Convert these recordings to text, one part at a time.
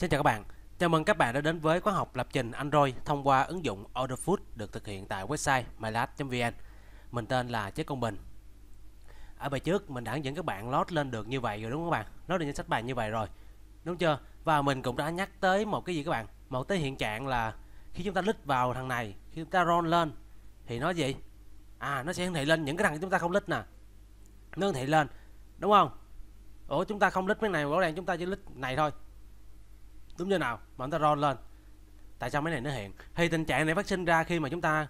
Xin chào các bạn, chào mừng các bạn đã đến với khóa học lập trình Android thông qua ứng dụng Orderfood được thực hiện tại website mylab.vn. Mình tên là Chế Công Bình. Ở bài trước mình đã hướng dẫn các bạn load lên được như vậy rồi đúng không các bạn? Load được danh sách bài như vậy rồi, đúng chưa? Và mình cũng đã nhắc tới một cái gì các bạn? Một tới hiện trạng là khi chúng ta click vào thằng này, khi chúng ta roll lên thì nó gì? Nó sẽ hiển thị lên những cái thằng chúng ta không click nè. Nó hiển thị lên, đúng không? Ủa chúng ta không click mấy này, rõ ràng chúng ta chỉ click này thôi. Đúng như nào mà chúng ta roll lên, tại sao mấy này nó hiện? Thì tình trạng này phát sinh ra khi mà chúng ta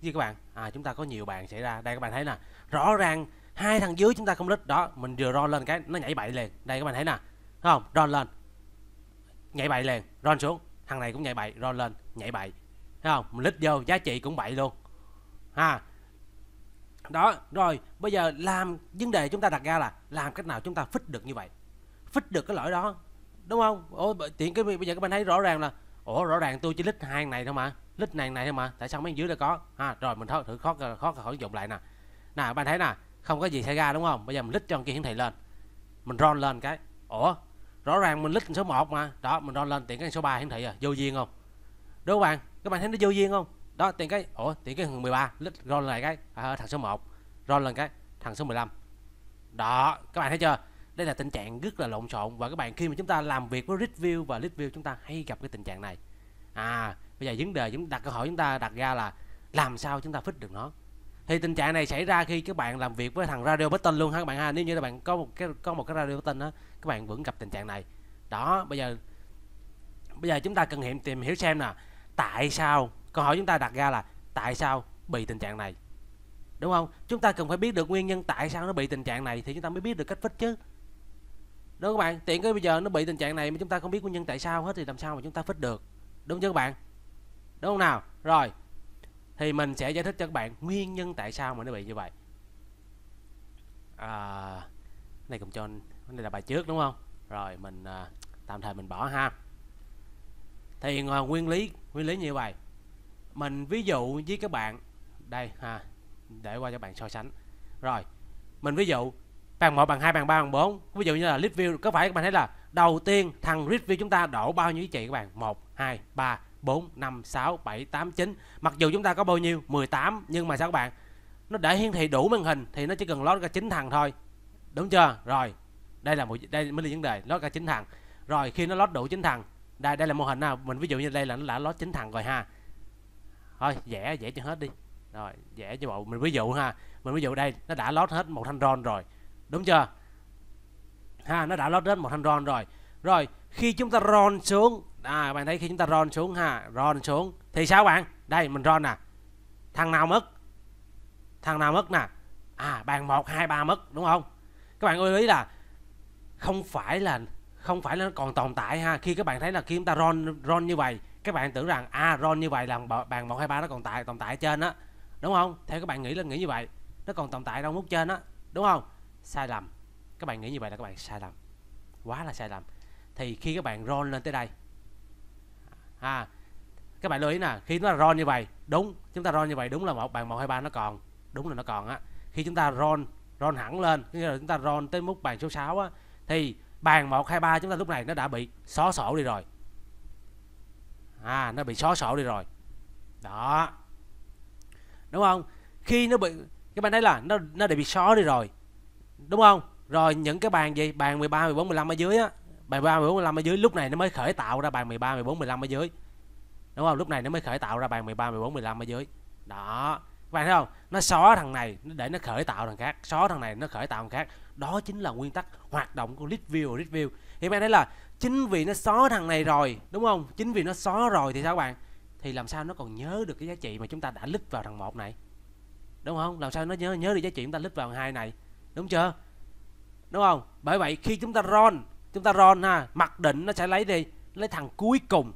như các bạn, chúng ta có nhiều bạn xảy ra. Đây các bạn thấy nè, rõ ràng hai thằng dưới chúng ta không click đó, mình vừa roll lên cái nó nhảy bậy liền. Đây các bạn thấy nè, thấy không? Roll lên nhảy bậy liền, roll xuống thằng này cũng nhảy bậy, roll lên nhảy bậy, thấy không? Mình click vô giá trị cũng bậy luôn ha. Đó rồi, bây giờ làm vấn đề chúng ta đặt ra là làm cách nào chúng ta fix được như vậy, fix được cái lỗi đó, đúng không? Bây giờ các bạn thấy rõ ràng là rõ ràng tôi chỉ lít hai này thôi mà, lít này thôi mà, tại sao mấy dưới đã có rồi mình thử khó khỏi dụng lại nè. Các bạn thấy nè, không có gì xảy ra đúng không? Bây giờ mình lít cho con kia hiển thị lên, mình roll lên cái rõ ràng mình lít số 1 mà đó, mình roll lên tiện cái số 3 hiển thị à, vô duyên không? Đúng không bạn? Các bạn thấy nó vô duyên không? Đó tiện cái tiện cái 13 lít roll lại cái thằng số 1, roll lên cái thằng số 15 đó. Các bạn thấy chưa? Đây là tình trạng rất là lộn xộn, và các bạn khi mà chúng ta làm việc với GridView và ListView chúng ta hay gặp cái tình trạng này. Bây giờ vấn đề chúng đặt câu hỏi chúng ta đặt ra là làm sao chúng ta fix được nó. Thì tình trạng này xảy ra khi các bạn làm việc với thằng RadioButton luôn ha các bạn ha. Nếu như các bạn có một cái RadioButton đó, các bạn vẫn gặp tình trạng này. Đó, bây giờ chúng ta cần tìm hiểu xem là tại sao, câu hỏi chúng ta đặt ra là tại sao bị tình trạng này. Đúng không? Chúng ta cần phải biết được nguyên nhân tại sao nó bị tình trạng này thì chúng ta mới biết được cách fix chứ. Đúng các bạn, tiện cái bây giờ nó bị tình trạng này mà chúng ta không biết nguyên nhân tại sao hết thì làm sao mà chúng ta fix được. Đúng chứ các bạn? Đúng không nào? Rồi. Thì mình sẽ giải thích cho các bạn nguyên nhân tại sao mà nó bị như vậy. Này cũng cho đây là bài trước đúng không? Rồi mình tạm thời mình bỏ ha. Thì nguyên lý như vậy. Mình ví dụ với các bạn đây ha, để qua cho các bạn so sánh. Rồi, mình ví dụ bàn 1, bàn 2, bàn 3, bàn 4. Ví dụ như là ListView, có phải các bạn thấy là đầu tiên thằng ListView chúng ta đổ bao nhiêu giá trị các bạn? 1, 2, 3, 4, 5, 6, 7, 8, 9. Mặc dù chúng ta có bao nhiêu? 18. Nhưng mà sao các bạn? Nó để hiển thị đủ màn hình thì nó chỉ cần load ra 9 thằng thôi. Đúng chưa? Rồi. Đây mới là vấn đề, load ra 9 thằng. Rồi khi nó load đủ 9 thằng. Đây là mô hình nào. Mình ví dụ như đây là nó đã load 9 thằng rồi ha. Thôi, vẽ cho hết đi. Rồi, vẽ cho bộ mình ví dụ ha. Mình ví dụ đây, nó đã load hết một thanh drone rồi. Đúng chưa? Ha, nó đã load đến một thanh roll rồi. Rồi, khi chúng ta roll xuống, các bạn thấy khi chúng ta roll xuống ha, roll xuống thì sao bạn? Đây mình roll nè. Thằng nào mất? Thằng nào mất nè? Bàn 1 2 3 mất đúng không? Các bạn lưu ý là không phải là nó còn tồn tại ha. Khi các bạn thấy là khi chúng ta roll như vậy, các bạn tưởng rằng roll như vậy là bàn 1 2 3 nó còn tồn tại trên á. Đúng không? Theo các bạn nghĩ như vậy, nó còn tồn tại đâu nút trên á, đúng không? Sai lầm. Các bạn nghĩ như vậy là các bạn sai lầm, quá là sai lầm. Thì khi các bạn roll lên tới đây các bạn lưu ý nè, khi nó roll như vậy đúng, chúng ta roll như vậy đúng là một bàn 1, 2, 3 nó còn, đúng là nó còn á. Khi chúng ta roll hẳn lên, khi chúng ta roll tới mức bàn số 6 á, thì bàn 1, 2, 3 chúng ta lúc này nó đã bị xóa sổ đi rồi, nó bị xóa sổ đi rồi đó, đúng không? Khi nó bị, các bạn thấy là nó đã bị xóa đi rồi đúng không? Rồi những cái bàn gì, bàn 13, 14, 15 ở dưới á, bàn 13, 14, 15 ở dưới lúc này nó mới khởi tạo ra bàn 13, 14, 15 ở dưới. Đúng không? Lúc này nó mới khởi tạo ra bàn 13, 14, 15 ở dưới. Đó. Các bạn thấy không? Nó xóa thằng này để nó khởi tạo thằng khác, xóa thằng này nó khởi tạo thằng khác. Đó chính là nguyên tắc hoạt động của GridView. Thì các bạn thấy là chính vì nó xóa thằng này rồi, đúng không? Chính vì nó xóa rồi thì sao các bạn? Thì làm sao nó còn nhớ được cái giá trị mà chúng ta đã lít vào thằng 1 này? Đúng không? Làm sao nó nhớ được giá trị chúng ta lít vào thằng 2 này? Đúng chưa? Đúng không? Bởi vậy khi chúng ta roll ha, mặc định nó sẽ lấy thằng cuối cùng.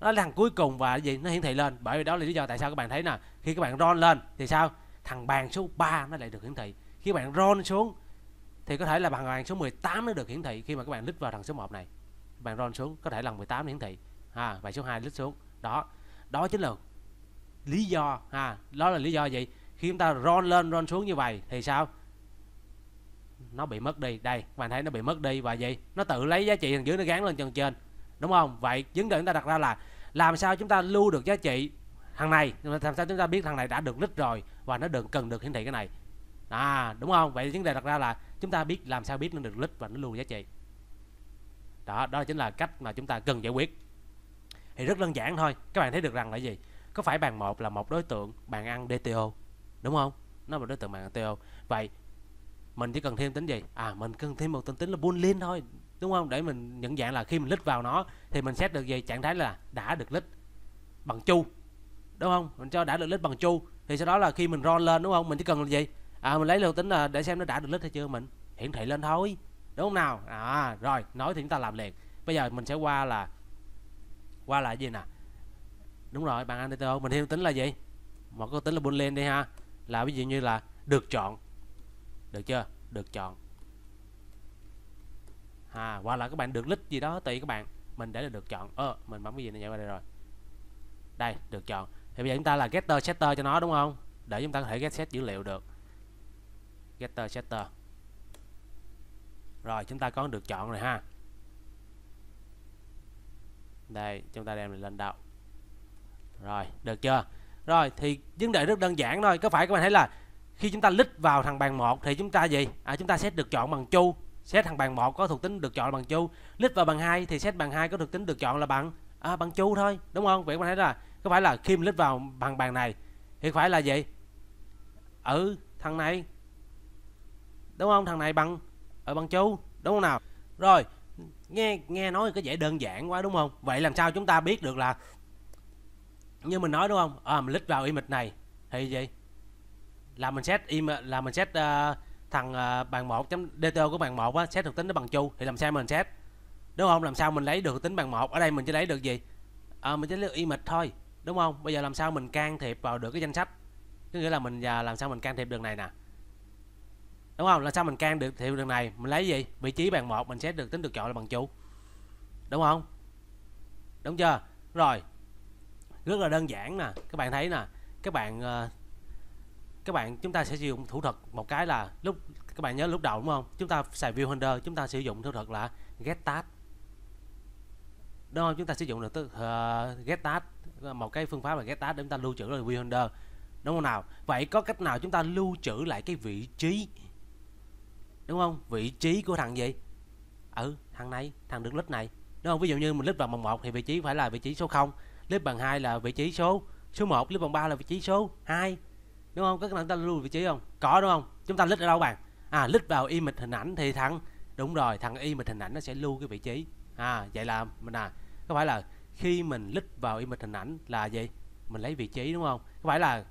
Nó là thằng cuối cùng và gì? Nó hiển thị lên. Bởi vì đó là lý do tại sao các bạn thấy nè, khi các bạn roll lên thì sao? Thằng bàn số 3 nó lại được hiển thị. Khi bạn roll xuống thì có thể là bàn số 18 nó được hiển thị khi mà các bạn click vào thằng số 1 này. Bạn roll xuống có thể là 18 hiển thị. Và số 2 click xuống. Đó chính là lý do ha. Đó là lý do gì? Khi chúng ta roll lên roll xuống như vậy thì sao? nó bị mất đi. Đây các bạn thấy nó bị mất đi và gì, nó tự lấy giá trị thằng dưới nó gắn lên chân trên, đúng không? Vậy vấn đề chúng ta đặt ra là làm sao chúng ta lưu được giá trị thằng này, làm sao chúng ta biết thằng này đã được list rồi và nó đừng cần được hiển thị cái này, đúng không? Vậy vấn đề đặt ra là chúng ta biết làm sao biết nó được list và nó lưu giá trị đó. Đó chính là cách mà chúng ta cần giải quyết. Thì rất đơn giản thôi, các bạn thấy được rằng là gì, có phải bàn 1 là một đối tượng bàn ăn DTO, đúng không? Nó là một đối tượng bàn DTO. Vậy mình chỉ cần thêm tính gì, mình cần thêm một tính là boolean thôi, đúng không? Để mình nhận dạng là khi mình lít vào nó thì mình xét được gì, trạng thái là đã được lít bằng chu, đúng không? Mình cho đã được lít bằng chu thì sau đó là khi mình roll lên, đúng không, mình chỉ cần là gì, mình lấy lưu tính là để xem nó đã được lít hay chưa, mình hiển thị lên thôi, đúng không nào? Rồi nói thì chúng ta làm liền. Bây giờ mình sẽ qua lại gì nè, đúng rồi, bạn anh DTO mình thêm tính là gì, một cái tính là boolean đi ha, là ví dụ như là được chọn, được chưa, được chọn hoặc là các bạn được list gì đó tùy các bạn. Mình để là được chọn, mình bấm cái gì này nhảy qua đây rồi, đây được chọn. Thì bây giờ chúng ta là getter setter cho nó, đúng không, để chúng ta có thể get set dữ liệu được. Getter setter rồi chúng ta có được chọn rồi ha. Đây chúng ta đem lên đâu rồi, được chưa? Rồi thì vấn đề rất đơn giản thôi, có phải các bạn thấy là khi chúng ta lít vào thằng bàn 1 thì chúng ta gì, chúng ta xét được chọn bằng chu, xét thằng bàn 1 có thuộc tính được chọn bằng chu, lít vào bàn 2 thì xét bàn 2 có thuộc tính được chọn là bằng bằng chu thôi, đúng không? Vậy các bạn thấy là có phải là khi mình lít vào bằng bàn này thì phải là gì, thằng này, đúng không, thằng này bằng bằng chu, đúng không nào? Rồi nghe nói có vẻ đơn giản quá, đúng không? Vậy làm sao chúng ta biết được là như mình nói, đúng không? Mình lít vào image này thì gì, là mình set thằng bàn 1.dto của bàn 1 á, set thuộc tính nó bằng chu thì làm sao mình set, đúng không? Làm sao mình lấy được tính bàn 1? Ở đây mình chỉ lấy được gì, mình chỉ lấy image thôi, đúng không? Bây giờ làm sao mình can thiệp vào được cái danh sách, có nghĩa là mình làm sao mình can thiệp đường này nè, đúng không? Làm sao mình can được thiệp đường này, mình lấy gì, vị trí bàn 1 mình set được tính được chọn là bằng chu, đúng không? Đúng chưa? Rồi rất là đơn giản nè, các bạn thấy nè, các bạn chúng ta sẽ sử dụng thủ thuật một cái là lúc các bạn nhớ lúc đầu, đúng không, chúng ta xài ViewHolder chúng ta sử dụng thủ thuật là get tag, đúng không? Chúng ta sử dụng được get tag, một cái phương pháp là get tag để chúng ta lưu trữ là ViewHolder, đúng không nào? Vậy có cách nào chúng ta lưu trữ lại cái vị trí, đúng không, vị trí của thằng gì, thằng này, thằng được list này, đúng không? Ví dụ như mình list vào bằng 1 thì vị trí phải là vị trí số 0, list bằng 2 là vị trí số 1, list bằng 3 là vị trí số 2, đúng không? Các bạn ta lưu vị trí không? Có, đúng không? Chúng ta list ở đâu bạn? List vào image hình ảnh thì đúng rồi, thằng image hình ảnh nó sẽ lưu cái vị trí. Vậy là mình có phải là khi mình list vào image hình ảnh là gì? Mình lấy vị trí, đúng không? Có phải là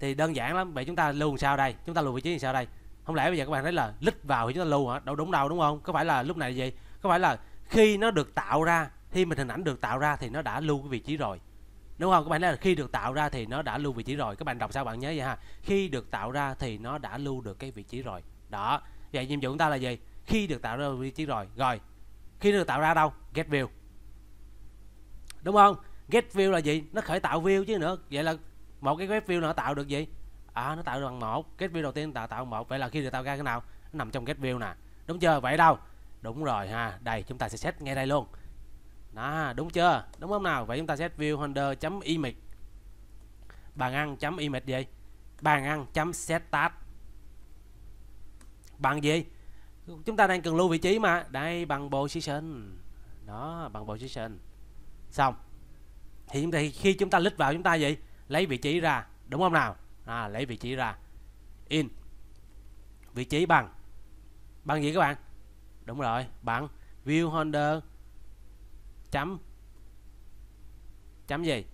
thì đơn giản lắm. Vậy chúng ta lưu sao đây? Chúng ta lưu vị trí sao đây? Không lẽ bây giờ các bạn thấy là list vào thì chúng ta lưu hả? Đâu đúng đâu, đúng không? Có phải là lúc này là gì? Có phải là khi nó được tạo ra, khi mình hình ảnh được tạo ra thì nó đã lưu cái vị trí rồi, đúng không? Các bạn thấy là khi được tạo ra thì nó đã lưu vị trí rồi. Các bạn đọc sao bạn nhớ vậy ha, khi được tạo ra thì nó đã lưu được cái vị trí rồi đó. Vậy nhiệm vụ chúng ta là gì? Khi được tạo ra vị trí rồi, rồi khi được tạo ra đâu? Get view, đúng không? Get view là gì? Nó khởi tạo view chứ nữa. Vậy là một cái get view nó tạo được gì? Nó tạo được bằng 1. Get view đầu tiên tạo bằng 1. Vậy là khi được tạo ra cái nào? Nó nằm trong get view nè, đúng chưa? Vậy đâu? Đúng rồi ha. Đây chúng ta sẽ set ngay đây luôn. Đúng chưa? Đúng không nào? Vậy chúng ta set viewholder.image, bàn ăn.image gì? Bàn ăn.setTag bằng gì? Chúng ta đang cần lưu vị trí mà. Đây bằng position. Đó, bằng position. Xong. Thì chúng ta khi chúng ta click vào chúng ta gì? Lấy vị trí ra, đúng không nào? Lấy vị trí ra. In vị trí bằng gì các bạn? Đúng rồi, bằng viewholder chấm gì?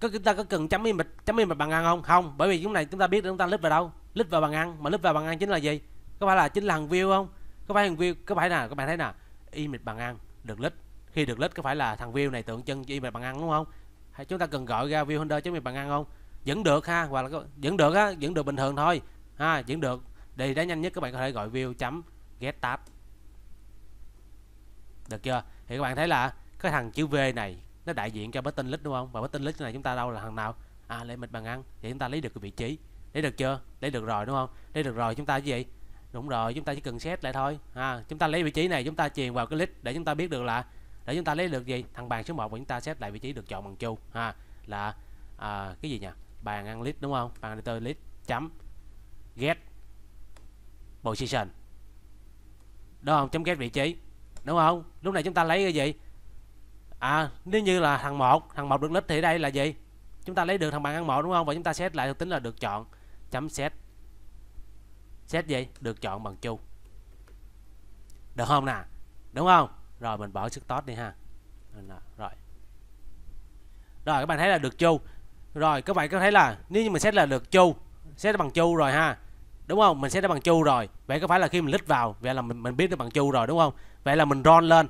Chúng ta có cần chấm image bằng ăn không? Không, bởi vì chúng này chúng ta biết chúng ta lít vào đâu? Lít vào bằng ăn, mà lít vào bằng ăn chính là gì? Có phải là chính là thằng view không? Có phải thằng view? Có phải nào? Các bạn thấy nè, image bằng ăn được lít, khi được lít có phải là thằng view này tượng trưng cho image bằng ăn, đúng không? Hay chúng ta cần gọi ra viewholder chấm image bằng ăn không? Vẫn được ha, hoặc là vẫn được á, vẫn được bình thường thôi ha, vẫn được. Đây để nhanh nhất các bạn có thể gọi view chấm get tab, được chưa? Thì các bạn thấy là cái thằng chữ V này nó đại diện cho button list, đúng không? Và button list này chúng ta đâu là thằng nào? Lấy mình bằng ăn thì chúng ta lấy được cái vị trí, lấy được chưa? Lấy được rồi, đúng không? Lấy được rồi chúng ta cái gì? Đúng rồi, chúng ta chỉ cần set lại thôi. Chúng ta lấy vị trí này, chúng ta truyền vào cái list để chúng ta biết được là để chúng ta lấy được gì, thằng bàn số 1 và chúng ta set lại vị trí được chọn bằng chu là cái gì nhỉ? Bàn ăn list đúng không? Bàn editor list chấm get position. Đúng không? Chấm get vị trí. Đúng không? Lúc này chúng ta lấy cái gì? Nếu như là thằng 1 được list thì đây là gì? Chúng ta lấy được thằng bàn ăn 1 đúng không? Và chúng ta set lại thuộc tính là được chọn chấm set. Set gì? Được chọn bằng chu. Được không nè? Đúng không? Rồi mình bỏ sức tót đi ha. Rồi các bạn thấy là được chu. Rồi các bạn có thấy là nếu như mình set là được chu, set bằng chu rồi ha. Đúng không? Mình set bằng chu rồi. Vậy có phải là khi mình click vào, vậy là mình biết nó bằng chu rồi đúng không? Vậy là mình roll lên.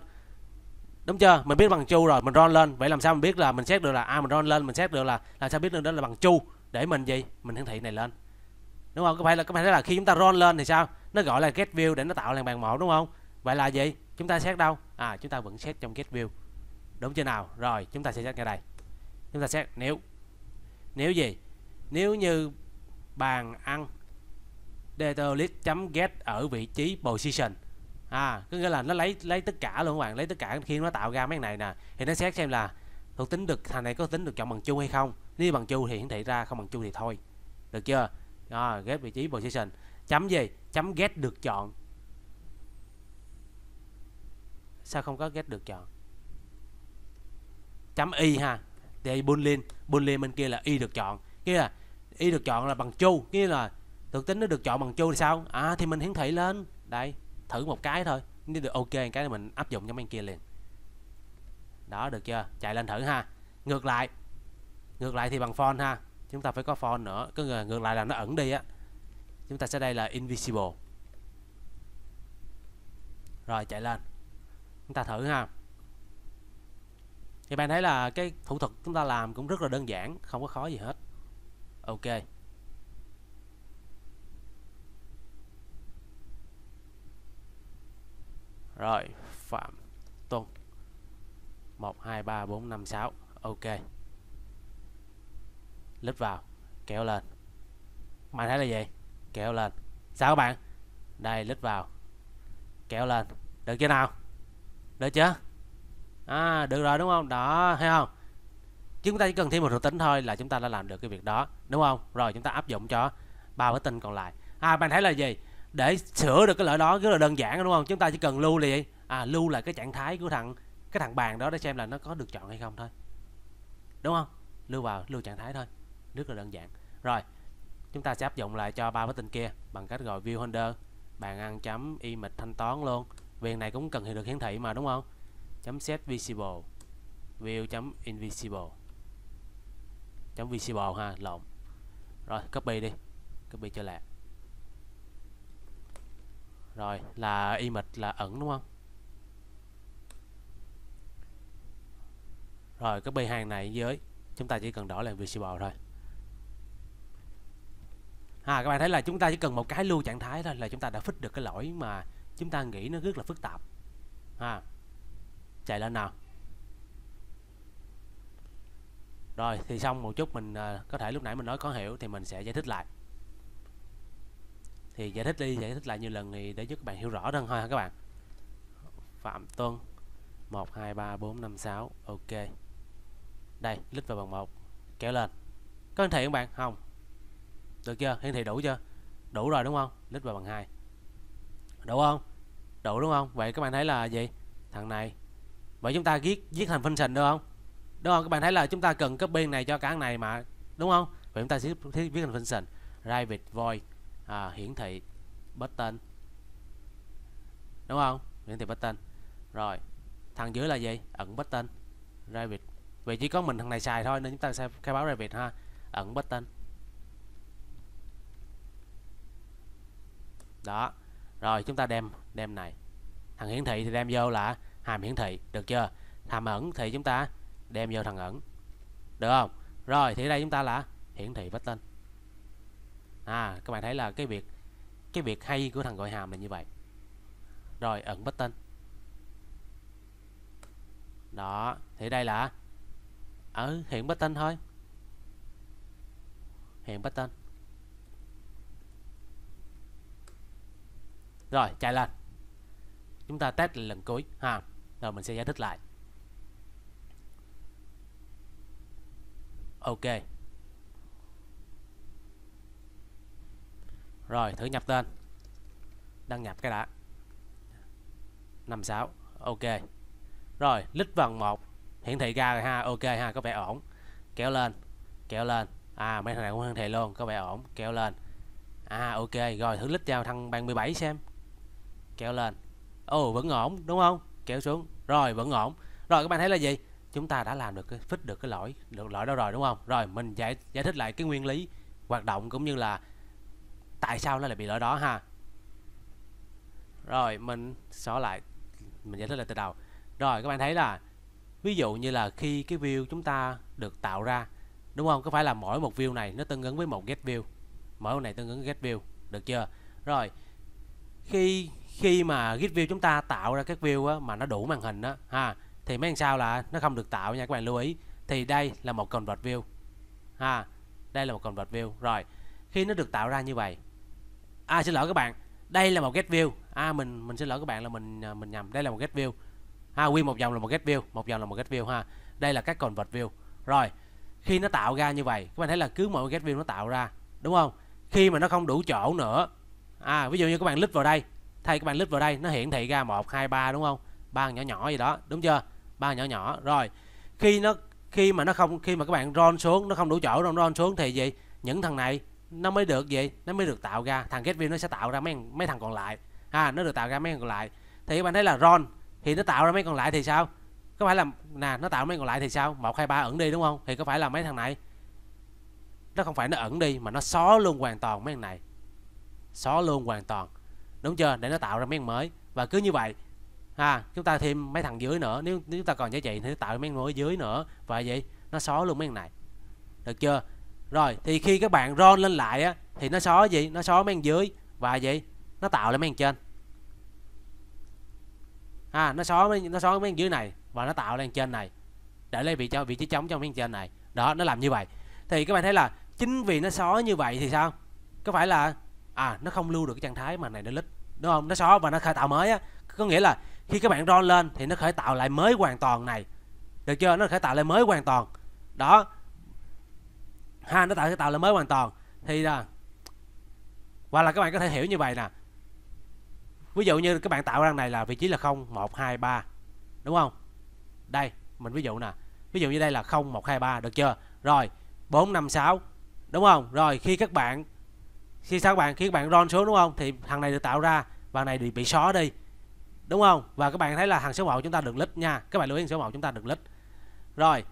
Đúng chưa? Mình biết bằng chu rồi, mình roll lên. Vậy làm sao mình biết là mình set được là mình roll lên, mình set được là làm sao biết được đó là bằng chu để mình gì? Mình hiển thị này lên. Đúng không? Có phải là khi chúng ta roll lên thì sao? Nó gọi là GetView để nó tạo lên bàn mẫu đúng không? Vậy là gì? Chúng ta xét đâu? Chúng ta vẫn xét trong GetView. Đúng chưa nào? Rồi, chúng ta sẽ xét ngay đây. Chúng ta xét nếu gì? Nếu như bàn ăn data list .get ở vị trí position. Có nghĩa là nó lấy tất cả luôn các bạn, lấy tất cả khi nó tạo ra mấy này nè thì nó xét xem là thuộc tính được thằng này có tính được chọn bằng chu hay không. Nếu bằng chu thì hiển thị ra, không bằng chu thì thôi. Được chưa? Get vị trí position chấm gì? Chấm get được chọn. Sao không có get được chọn? Chấm y ha. Thì boolean bên kia là y được chọn. Kia là y được chọn là bằng chu, kia là thuộc tính nó được chọn bằng chu thì sao? Thì mình hiển thị lên đây, thử một cái thôi. Nếu được ok cái này mình áp dụng cho bên kia liền. Đó, được chưa? Chạy lên thử ha. Ngược lại thì bằng font ha. Chúng ta phải có font nữa, cứ ngược lại là nó ẩn đi á. Chúng ta sẽ đây là invisible. Rồi chạy lên. Chúng ta thử ha. Thì bạn thấy là cái thủ thuật chúng ta làm cũng rất là đơn giản, không có khó gì hết. Ok. Rồi, Phạm Tuân. 1 2 3 4 5 6. Ok. Click vào, kéo lên. Bạn thấy là gì? Kéo lên. Sao các bạn? Đây, click vào. Kéo lên. Được chưa nào? Được chưa? Được rồi đúng không? Đó, thấy không? Chúng ta chỉ cần thêm một thuộc tính thôi là chúng ta đã làm được cái việc đó, đúng không? Rồi chúng ta áp dụng cho 3 bức tin còn lại. Bạn thấy là gì? Để sửa được cái lỗi đó rất là đơn giản đúng không? Chúng ta chỉ cần lưu liền, lưu lại cái trạng thái của cái thằng bàn đó để xem là nó có được chọn hay không thôi. Đúng không? Lưu vào, lưu trạng thái thôi. Rất là đơn giản. Rồi, chúng ta sẽ áp dụng lại cho 3 bức tin kia bằng cách gọi ViewHolder bàn ăn chấm image thanh toán luôn. Việc này cũng cần thì được hiển thị mà đúng không? Chấm set visible, view chấm invisible, chấm visible ha, lộn. Rồi copy đi, copy cho lẹ. Rồi là image là ẩn đúng không? Rồi copy hàng này dưới, chúng ta chỉ cần đổi là visible thôi. Các bạn thấy là chúng ta chỉ cần một cái lưu trạng thái thôi là chúng ta đã fix được cái lỗi mà chúng ta nghĩ nó rất là phức tạp. Chạy lên nào. Rồi thì xong một chút mình có thể lúc nãy mình nói khó hiểu thì mình sẽ giải thích lại. Thì giải thích lại nhiều lần thì để giúp các bạn hiểu rõ hơn thôi ha các bạn. Phạm Tuân 1 2 3 4 5 6. Ok. Đây, click vào bằng 1, kéo lên. Có hiển thị không bạn? Không. Được chưa? Hiển thị đủ chưa? Đủ rồi đúng không? Click vào bằng 2. Đủ không? Đủ đúng không? Vậy các bạn thấy là gì? Thằng này. Vậy chúng ta viết thành function được không? Đúng không? Các bạn thấy là chúng ta cần copy này cho cả này mà, đúng không? Vậy chúng ta sẽ viết thành function private void hiển thị button. Đúng không? Hiển thị button. Rồi, thằng dưới là gì? Ẩn button. Private. Vậy chỉ có mình thằng này xài thôi nên chúng ta sẽ khai báo private ha. Ẩn button. Đó. Rồi chúng ta đem này. Thằng hiển thị thì đem vô là hàm hiển thị, được chưa? Hàm ẩn thì chúng ta đem vô thằng ẩn. Được không? Rồi thì đây chúng ta là hiển thị button. Các bạn thấy là cái việc hay của thằng gọi hàm là như vậy. Rồi ẩn button. Đó, thì đây là hiện button thôi. Hiện button. Rồi chạy lên, chúng ta test lần cuối ha, rồi mình sẽ giải thích lại. Ok. Rồi thử nhập tên, đăng nhập cái đã. 56. Ok. Rồi lít vần 1 hiển thị ra rồi ha. Ok ha, có vẻ ổn. Kéo lên, kéo lên. À mấy thằng này cũng hiển thị luôn, có vẻ ổn. Kéo lên. À ok, rồi thử lít vào thằng bàn 17 xem. Kéo lên. Ồ vẫn ổn đúng không? Kéo xuống. Rồi vẫn ổn. Rồi các bạn thấy là gì? Chúng ta đã làm được cái fix được cái lỗi đó rồi đúng không? Rồi mình giải thích lại cái nguyên lý hoạt động cũng như là tại sao nó lại bị lỗi đó ha. Rồi mình xóa lại, mình giải thích lại từ đầu. Rồi các bạn thấy là ví dụ như là khi cái view chúng ta được tạo ra đúng không? Có phải là mỗi một view này nó tương ứng với một get view, mỗi một này tương ứng với get view, được chưa? Rồi khi mà get view chúng ta tạo ra các view á, mà nó đủ màn hình đó ha, thì mấy sao là nó không được tạo nha các bạn lưu ý. Thì đây là một convert view ha, đây là một convert view. Rồi khi nó được tạo ra như vậy, à xin lỗi các bạn, đây là một get view. À mình xin lỗi các bạn là mình nhầm, đây là một get view. À, quy một dòng là một get view, một dòng là một get view ha. Đây là các convert view. Rồi khi nó tạo ra như vậy, các bạn thấy là cứ mỗi get view nó tạo ra đúng không? Khi mà nó không đủ chỗ nữa, à ví dụ như các bạn click vào đây, thay các bạn click vào đây nó hiển thị ra 1, 2, 3 đúng không? 3 nhỏ nhỏ gì đó, đúng chưa? 3 nhỏ nhỏ. Rồi khi mà các bạn roll xuống nó không đủ chỗ, roll xuống thì gì? Những thằng này nó mới được gì? Nó mới được tạo ra, thằng get view nó sẽ tạo ra mấy thằng còn lại. À nó được tạo ra mấy thằng còn lại. Thì các bạn thấy là roll thì nó tạo ra mấy còn lại thì sao? Có phải là nè, nó tạo mấy còn lại thì sao? 1, 2, 3 ẩn đi đúng không? Thì có phải là mấy thằng này nó không phải nó ẩn đi mà nó xóa luôn hoàn toàn mấy thằng này, xóa luôn hoàn toàn đúng chưa, để nó tạo ra mấy thằng mới. Và cứ như vậy ha, chúng ta thêm mấy thằng dưới nữa, nếu chúng ta còn giá trị thì nó tạo ra mấy thằng mới dưới nữa, và vậy nó xóa luôn mấy thằng này, được chưa? Rồi thì khi các bạn roll lên lại á, thì nó xóa gì? Nó xóa mấy thằng dưới, và vậy nó tạo ra mấy thằng trên. À, nó xóa mấy dưới này và nó tạo lên trên này để lấy vị trí trống trong mấy trên này đó, nó làm như vậy. Thì các bạn thấy là chính vì nó xóa như vậy thì sao? Có phải là nó không lưu được cái trạng thái mà này nó lít đúng không? Nó xóa và nó khởi tạo mới á, có nghĩa là khi các bạn roll lên thì nó khởi tạo lại mới hoàn toàn này, được chưa? Nó khởi tạo lại mới hoàn toàn đó ha, nó khởi tạo lại mới hoàn toàn. Thì hoặc là các bạn có thể hiểu như vậy nè, ví dụ như các bạn tạo ra này là vị trí là 0, 1, 2, 3 đúng không? Đây mình ví dụ nè, ví dụ như đây là 0, 1, 2, 3 được chưa? Rồi 4, 5, 6 đúng không? Rồi khi các bạn roll xuống đúng không, thì thằng này được tạo ra và này bị xóa đi đúng không? Và các bạn thấy là thằng số 1 chúng ta được lít nha, các bạn lưu ý số 1 chúng ta được lít. Rồi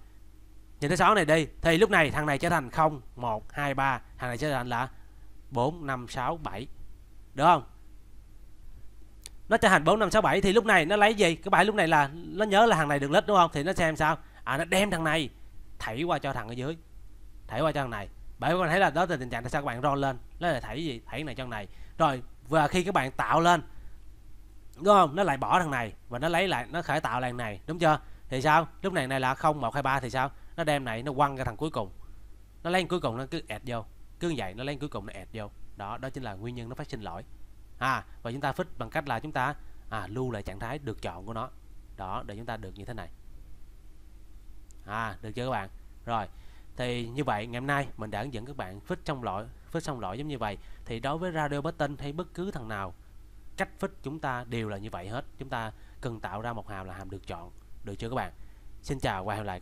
nhìn thấy 6 này đi, thì lúc này thằng này trở thành 0, 1, 2, 3, thằng này trở thành là 4, 5, 6, 7 được không? Nó trở thành 4, 5, 6, 7 thì lúc này nó lấy gì? Các bạn lúc này là nó nhớ là thằng này được lít đúng không? Thì nó xem sao? À nó đem thằng này thảy qua cho thằng ở dưới, thảy qua cho thằng này. Bởi vì các bạn thấy là đó là tình trạng tại sao các bạn roll lên, nó là thảy gì? Thảy này cho thằng này. Rồi và khi các bạn tạo lên đúng không? Nó lại bỏ thằng này và nó lấy lại, nó khởi tạo lại thằng này đúng chưa? Thì sao? Lúc này này là 0, 1, 2, 3 thì sao? Nó đem này nó quăng ra thằng cuối cùng, nó lấy cuối cùng nó cứ add vô, cứ như vậy nó lấy cuối cùng nó add vô. Đó chính là nguyên nhân nó phát sinh lỗi. Và chúng ta fix bằng cách là chúng ta lưu lại trạng thái được chọn của nó đó, để chúng ta được như thế này, được chưa các bạn? Rồi thì như vậy ngày hôm nay mình đã hướng dẫn các bạn fix xong lỗi giống như vậy. Thì đối với RadioButton hay bất cứ thằng nào, cách fix chúng ta đều là như vậy hết, chúng ta cần tạo ra một hàm là hàm được chọn, được chưa các bạn? Xin chào và hẹn gặp lại các bạn.